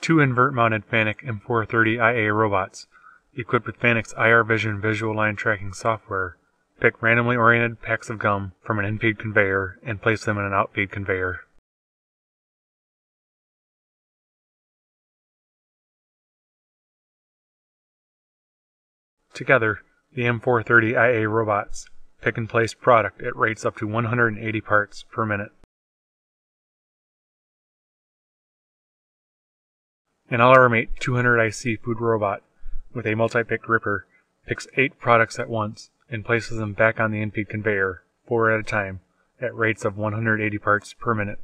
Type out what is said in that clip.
two invert-mounted FANUC M-430iA robots, equipped with FANUC's IR Vision Visual Line Tracking software, pick randomly oriented packs of gum from an in-feed conveyor and place them in an out-feed conveyor. Together, the M-430iA robots pick and place product at rates up to 180 parts per minute. An All-Armmate 200 IC food robot with a multi-pick ripper picks 8 products at once and places them back on the in-feed conveyor, 4 at a time, at rates of 180 parts per minute.